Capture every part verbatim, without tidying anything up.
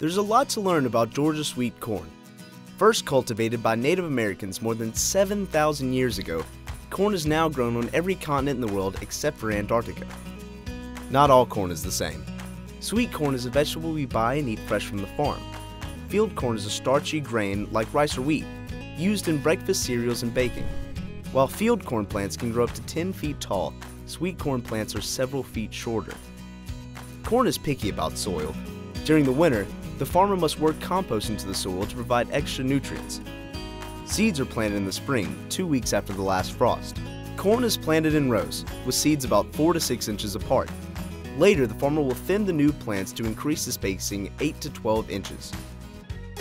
There's a lot to learn about Georgia sweet corn. First cultivated by Native Americans more than seven thousand years ago, corn is now grown on every continent in the world except for Antarctica. Not all corn is the same. Sweet corn is a vegetable we buy and eat fresh from the farm. Field corn is a starchy grain like rice or wheat, used in breakfast cereals and baking. While field corn plants can grow up to ten feet tall, sweet corn plants are several feet shorter. Corn is picky about soil. During the winter, the farmer must work compost into the soil to provide extra nutrients. Seeds are planted in the spring, two weeks after the last frost. Corn is planted in rows, with seeds about four to six inches apart. Later, the farmer will thin the new plants to increase the spacing eight to twelve inches.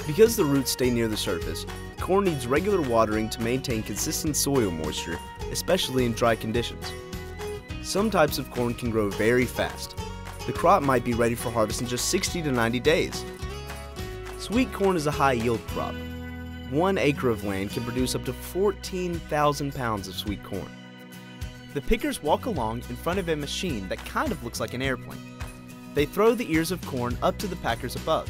Because the roots stay near the surface, corn needs regular watering to maintain consistent soil moisture, especially in dry conditions. Some types of corn can grow very fast. The crop might be ready for harvest in just sixty to ninety days. Sweet corn is a high-yield crop. One acre of land can produce up to fourteen thousand pounds of sweet corn. The pickers walk along in front of a machine that kind of looks like an airplane. They throw the ears of corn up to the packers above.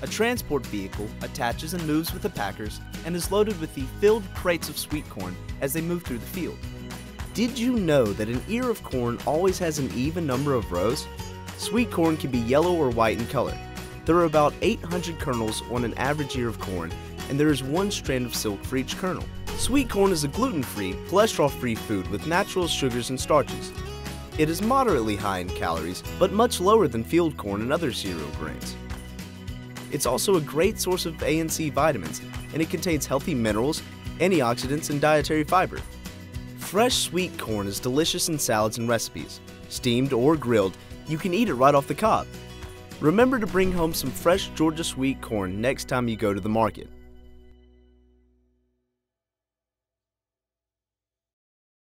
A transport vehicle attaches and moves with the packers and is loaded with the filled crates of sweet corn as they move through the field. Did you know that an ear of corn always has an even number of rows? Sweet corn can be yellow or white in color. There are about eight hundred kernels on an average ear of corn, and there is one strand of silk for each kernel. Sweet corn is a gluten-free, cholesterol-free food with natural sugars and starches. It is moderately high in calories, but much lower than field corn and other cereal grains. It's also a great source of A and C vitamins, and it contains healthy minerals, antioxidants, and dietary fiber. Fresh sweet corn is delicious in salads and recipes. Steamed or grilled, you can eat it right off the cob. Remember to bring home some fresh Georgia sweet corn next time you go to the market.